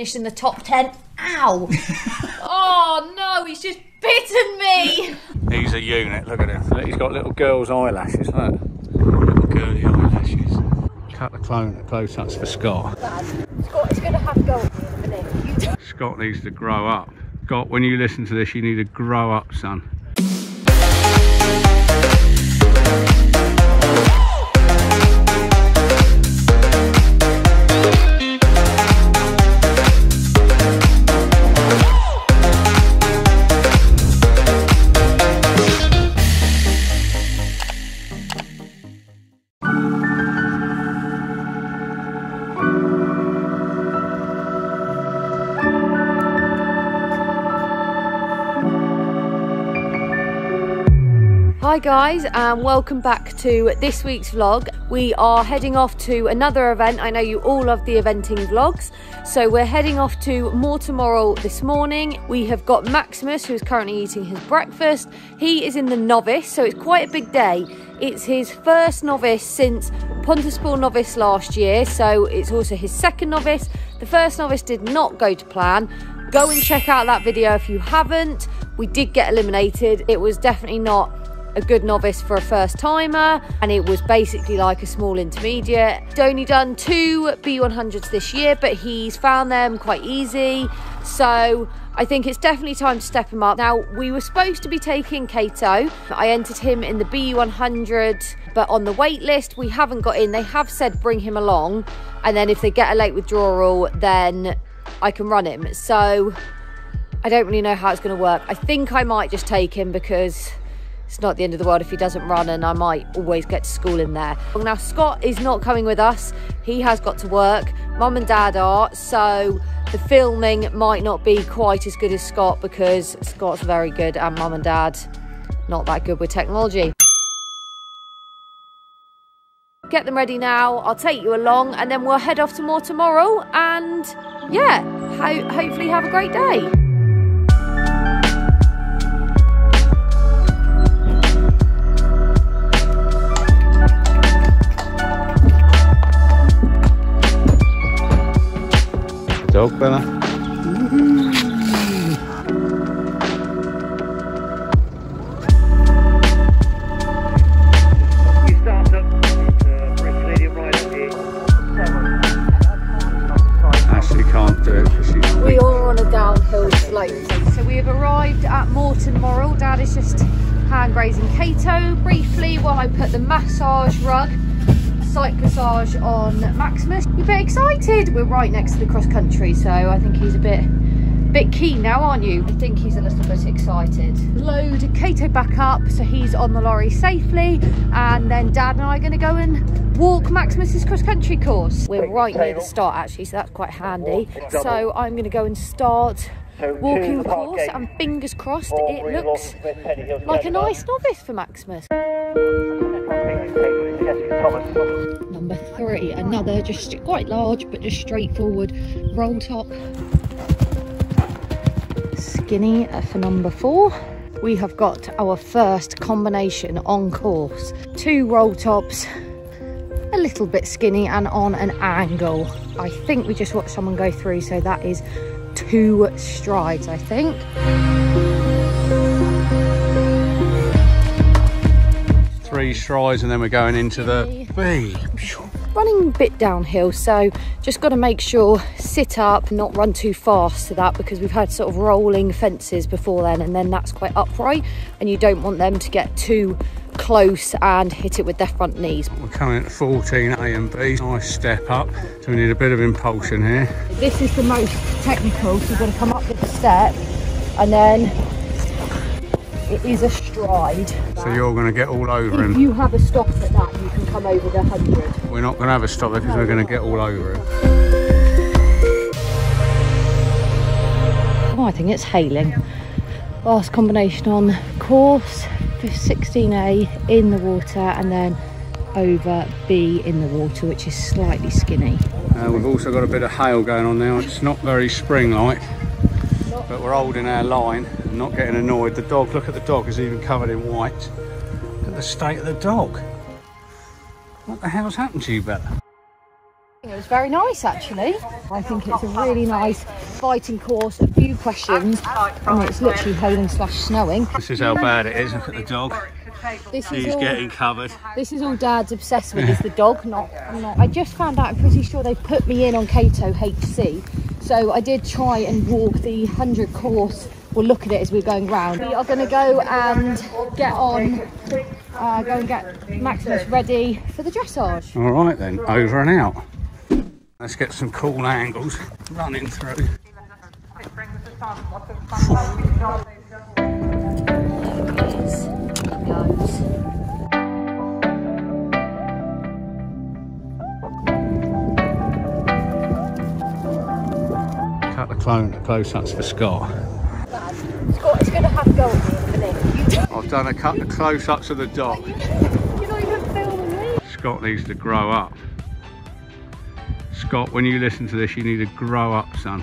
finished in the top 10. Ow! Oh no, he's just bitten me! He's a unit, look at him. Look, he's got little girl's eyelashes, look. Little girly eyelashes. Cut the close-ups for Scott. Scott is going to have to go up here. Scott needs to grow up. Scott, when you listen to this, you need to grow up, son. Hi guys, and welcome back to this week's vlog. We are heading off to another event. I know you all love the eventing vlogs, so we're heading off to Moreton Morrell this morning. We have got Maximus, who's currently eating his breakfast. He is in the novice, so it's quite a big day. It's his first novice since Pontispool novice last year, so it's also his second novice. The first novice did not go to plan. Go and check out that video if you haven't. We did get eliminated. It was definitely not a good novice for a first timer, and it was basically like a small intermediate. He'd only done 2 B100s this year, but he's found them quite easy, so I think it's definitely time to step him up. Now, we were supposed to be taking Kato. I entered him in the B100, but on the wait list we haven't got in. They have said bring him along, and then if they get a late withdrawal then I can run him, so I don't really know how it's going to work. I think I might just take him because it's not the end of the world if he doesn't run, and I might always get to school in there. Now, Scott is not coming with us. He has got to work. Mum and Dad are, so the filming might not be quite as good as Scott, because Scott's very good and Mum and Dad not that good with technology. Get them ready now. I'll take you along and then we'll head off to Moreton Morrell, and yeah, hopefully have a great day. Dog, Bella. You start up Brazilian right up here. Ashley can't do it because she's weak. We are on a downhill slope. So we have arrived at Moreton Morrell. Dad is just hand grazing Kato briefly while I put the massage rug, massage on Maximus. You're a bit excited. We're right next to the cross country, so I think he's a bit keen now, aren't you? I think he's a little bit excited. Load Kato back up, so he's on the lorry safely, and then Dad and I are going to go and walk Maximus's cross country course. We're right near the start actually, so that's quite handy. So I'm going to go and start walking the course, and fingers crossed it looks like a nice novice for Maximus. Number 3, another just quite large but just straightforward roll top. Skinny for number 4. We have got our first combination on course. 2 roll tops, a little bit skinny and on an angle. I think we just watched someone go through, so that is 2 strides, I think. Strides, and then we're going into the B. Running a bit downhill, so just got to make sure, sit up, not run too fast to that, because we've had sort of rolling fences before then, and then that's quite upright, and you don't want them to get too close and hit it with their front knees. We're coming at 14 A and B, nice step up, so we need a bit of impulsion here. This is the most technical, so you've got to come up with a step, and then it is a stride. So you're going to get all over him. If you have a stop at that, you can come over the 100. We're not going to have a stop because we're going to get all over him. Oh, I think it's hailing. Last combination on course, 16A in the water, and then over B in the water, which is slightly skinny. We've also got a bit of hail going on now. It's not very spring-like, but we're holding our line and not getting annoyed. The dog, look at the dog, is even covered in white. Look at the state of the dog. What the hell's happened to you, Bella? It was very nice actually. I think it's a really nice biting course, a few questions, and it's literally hailing / snowing. This is how bad it is. Look at the dog. He's getting covered. This is all Dad's obsessed with, is the dog, not. I just found out, I'm pretty sure they put me in on Kato HC, so I did try and walk the 100 course. We'll look at it as we're going round. We are going to go and get on, go and get Maximus ready for the dressage. All right then, over and out. Let's get some cool angles running through. Cut the close-ups for Scott. Scott is going to have to go for this. I've done a cut the close-ups of the dog. You're not even filming me. Scott needs to grow up. Scott, when you listen to this, you need to grow up, son.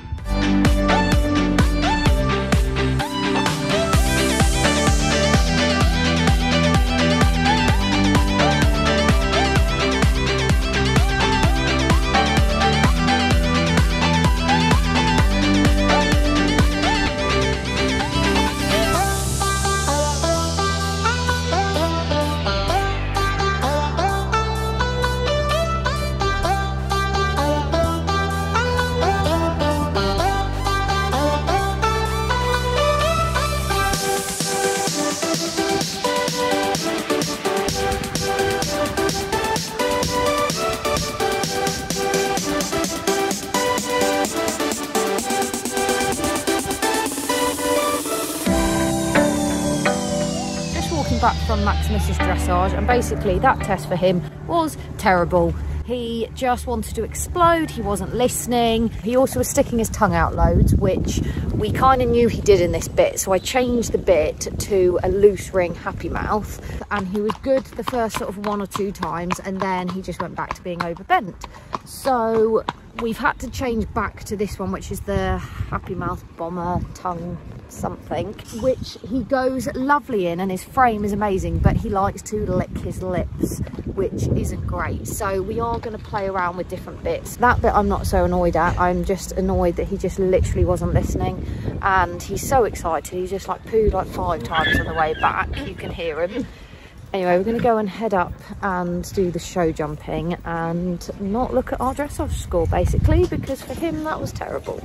Back from Maximus's dressage, and basically that test for him was terrible. He just wanted to explode. He wasn't listening. He also was sticking his tongue out loads, which we kind of knew he did in this bit, so I changed the bit to a loose ring happy mouth, and he was good the first sort of 1 or 2 times, and then he just went back to being overbent. So we've had to change back to this one, which is the happy mouth bomber tongue something, which he goes lovely in and his frame is amazing, but he likes to lick his lips, which isn't great. So we are going to play around with different bits. That bit I'm not so annoyed at. I'm just annoyed that he just literally wasn't listening, and he's so excited he just like pooed like 5 times on the way back. You can hear him. Anyway, we're going to go and head up and do the show jumping and not look at our dressage score basically, because for him that was terrible.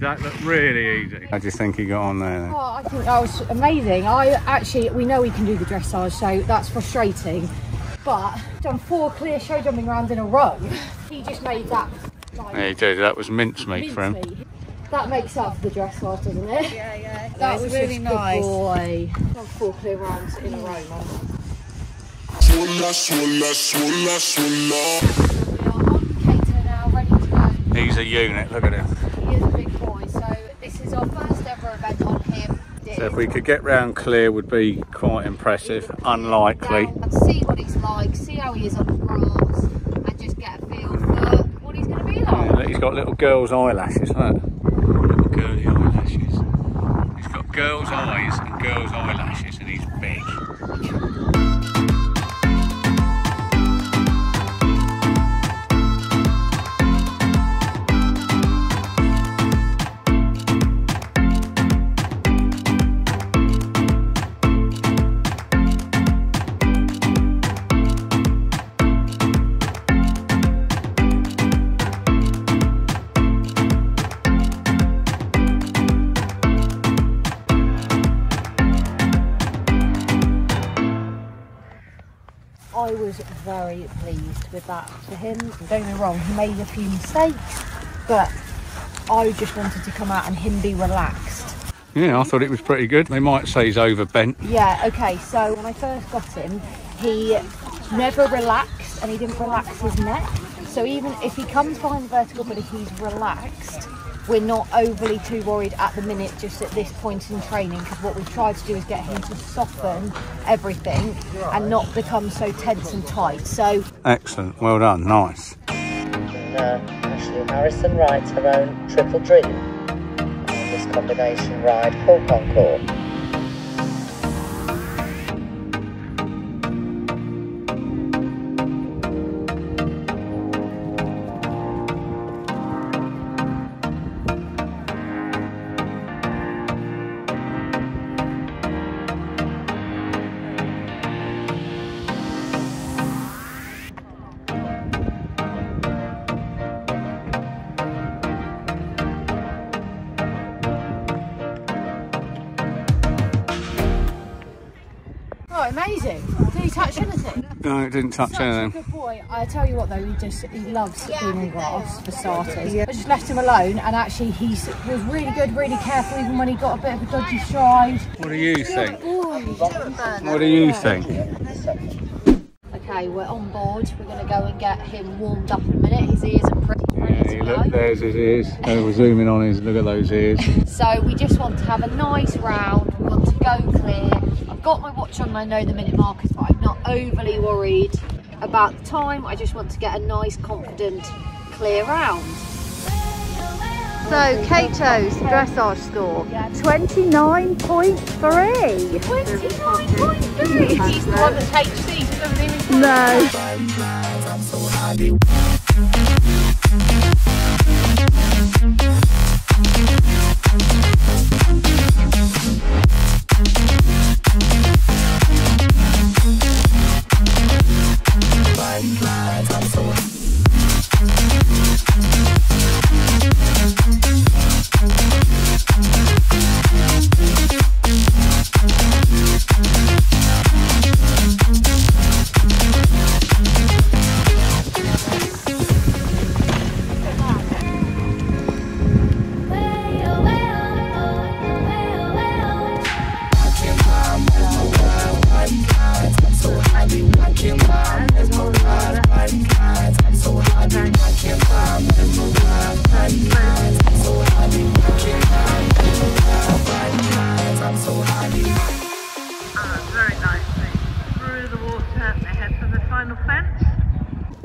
That looked really easy. How do you think he got on there then? Oh, I think that was amazing. We know he can do the dressage, so that's frustrating. But done 4 clear show jumping rounds in a row. He just made that. Like, yeah, he did. That was mincemeat for him. That makes up for the dressage, doesn't it? Yeah, yeah. That was really nice. Good boy. Done 4 clear rounds in a row, man. We are on Kato now, ready to go. He's a unit. Look at him. So if we could get round clear would be quite impressive. Unlikely. And see what he's like, see how he is on the grass, and just get a feel for what he's going to be like. Yeah, look, he's got little girls' eyelashes, look. Little girly eyelashes. He's got girls' eyes and girls' eyelashes, and he's big. I was very pleased with that for him. Don't get me wrong, he made a few mistakes, but I just wanted to come out and him be relaxed. Yeah, I thought it was pretty good. They might say he's overbent. Yeah, okay, so when I first got him, he never relaxed and he didn't relax his neck. So even if he comes behind the vertical, but if he's relaxed, we're not overly too worried at the minute, just at this point in training, because what we've tried to do is get him to soften everything and not become so tense and tight. So excellent, well done, nice. Ashley Harrison rides her own triple dream on this combination ride, cork on cork. Amazing. Did he touch anything? No, it didn't touch anything. Such a good boy. I tell you what though, he loves being in grass for starters. Yeah. I just left him alone, and actually he was really good, really careful, even when he got a bit of a dodgy stride. What do you think? What do you think? Okay, we're on board. We're going to go and get him warmed up in a minute. His ears are pretty. Yeah, look, there's his ears. We're zooming on his. Look at those ears. So we just want to have a nice round. We want to go clear. Got my watch on and I know the minute markers, but I'm not overly worried about the time. I just want to get a nice, confident, clear round. So Kato's dressage score, 29.3. 29.3. He's the one that takes these and everything.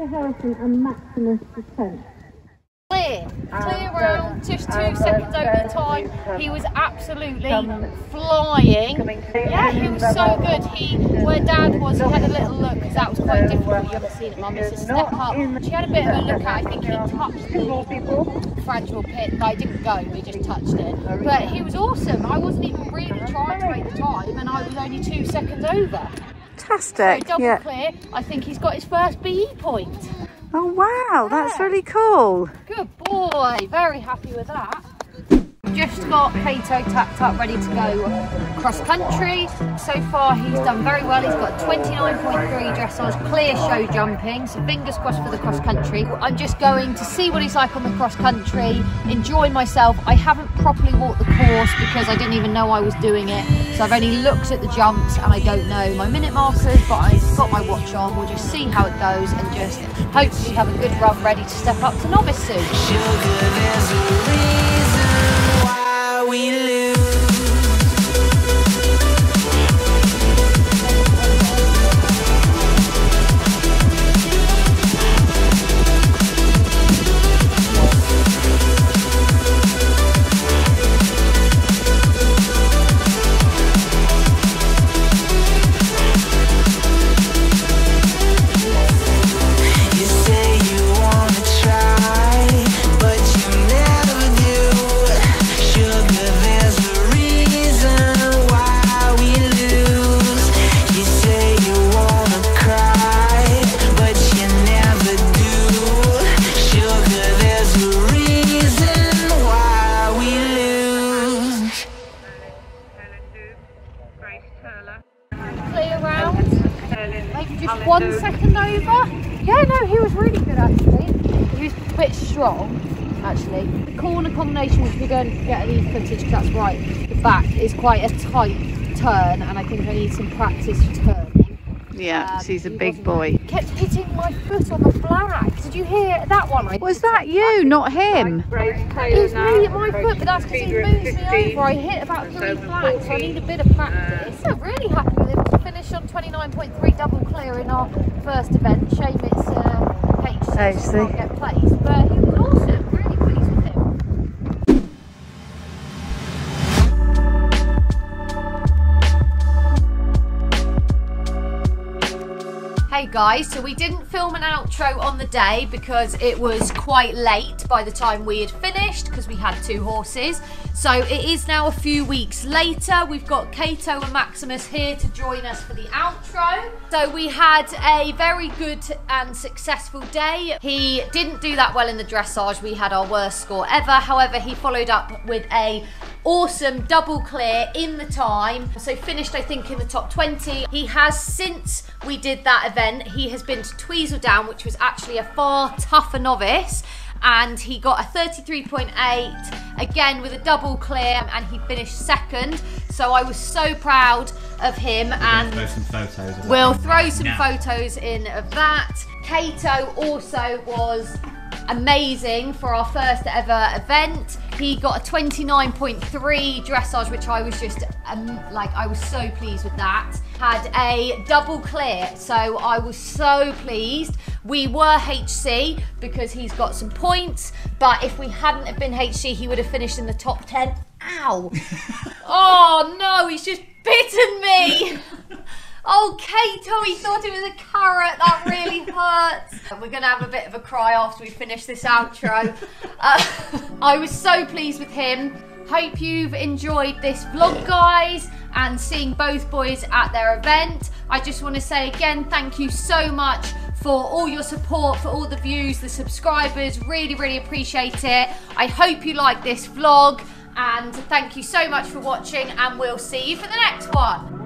Harrison and Maximus descent. Clear round, just 2 seconds over the time. He was absolutely flying. Yeah, he was so good. Where Dad was, he had a little look, because that was quite difficult. You haven't seen it, Mum. It's a step up. She had a bit of a look at. I think he touched the fragile pit, but I didn't go. He just touched it. But he was awesome. I wasn't even really trying to make the time, and I was only 2 seconds over. Fantastic. So double clear, I think he's got his first BE point. Oh wow, that's really cool. Good boy, very happy with that. Just got Kato tapped up, ready to go cross country. So far he's done very well. He's got 29.3 dressage, clear show jumping, so fingers crossed for the cross country. I'm just going to see what he's like on the cross country, enjoy myself. I haven't properly walked the course because I didn't even know I was doing it, so I've only looked at the jumps and I don't know my minute markers, but I've got my watch on. We'll just see how it goes and just hopefully have a good run, ready to step up to novice soon. just 1 second over. Yeah, no, he was really good actually. He was a bit strong actually. The corner combination, which we're going to get any footage because that's right. The back is quite a tight turn, and I think I need some practice turning. Yeah, he's a big boy. He kept hitting my foot on the flag. Did you hear that one? Was that you, not him? He was really at my foot, but that's because he moves me over. I hit about 3 flags, so I need a bit of practice. I'm really happy with him to finish on 29.3 double clear in our first event. Shame it's H6 not get placed, but he was awesome. Really pleased with him. Hey guys, so we didn't film an outro on the day because it was quite late by the time we had finished because we had 2 horses. So it is now a few weeks later. We've got Kato and Maximus here to join us for the outro. So we had a very good and successful day. He didn't do that well in the dressage. We had our worst score ever. However, he followed up with a awesome double clear in the time, so finished I think in the top 20. He has, since we did that event, he has been to Tweezledown, which was actually a far tougher novice, and he got a 33.8 again with a double clear, and he finished 2nd. So I was so proud of him, and we'll throw some photos of that. We'll throw some photos in of that. Kato also was amazing for our first ever event. He got a 29.3 dressage, which I was just I was so pleased with that. Had a double clear, so I was so pleased. We were HC because he's got some points, but if we hadn't have been HC, he would have finished in the top 10. Ow! Oh no, he's just bitten me! Oh, Kato, he thought it was a carrot. That really hurts. We're going to have a bit of a cry after we finish this outro. I was so pleased with him. Hope you've enjoyed this vlog, guys, and seeing both boys at their event. I just want to say again, thank you so much for all your support, for all the views, the subscribers. Really, really appreciate it. I hope you like this vlog, and thank you so much for watching, and we'll see you for the next one.